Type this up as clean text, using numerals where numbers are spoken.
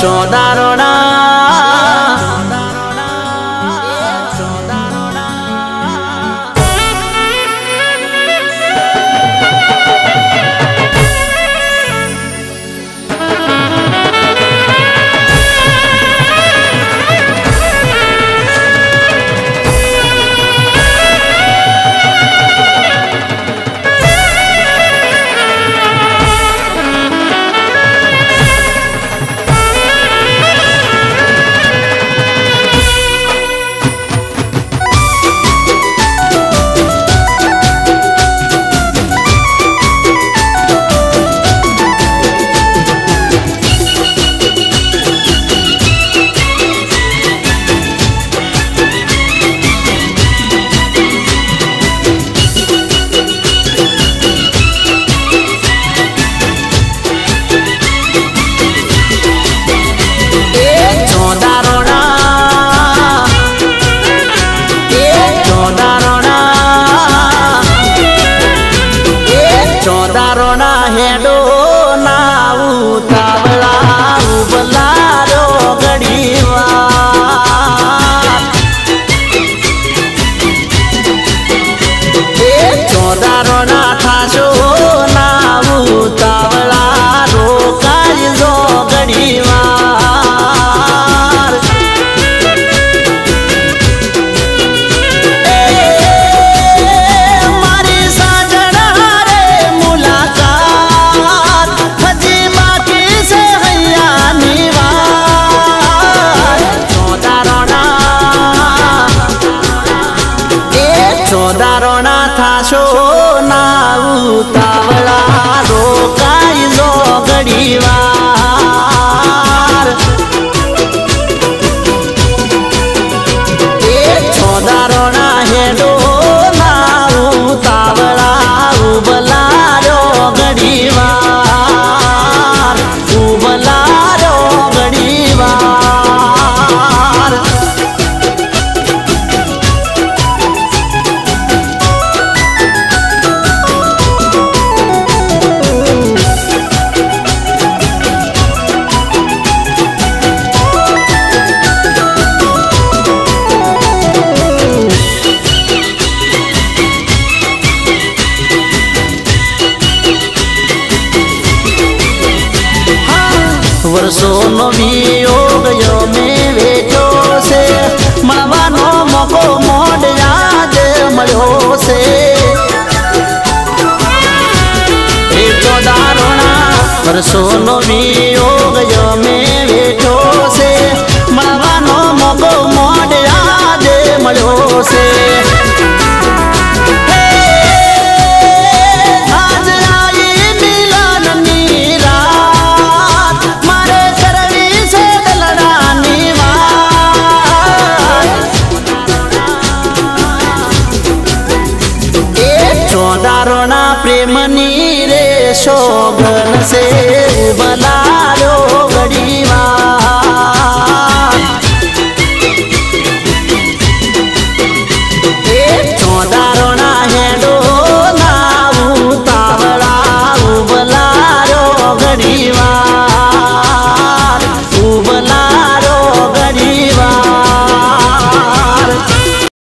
चंदा राणा चंदा राणा था सो ना उतावला रोकाई लो घड़ीवार। चंदा राणा है दो ना उतावला उबला रो घड़ीवार उबला रो घड़ीवार। सोनो वियोग यो में वेचो से मनो मको मोड याद मयो से। चंदा राणा पर सोनो वियोग यो में वेचो से मनो मको मोड याद मयो से। चंदा राणा प्रेमनी रे शोभन से उबला रो घड़ीवार। चंदा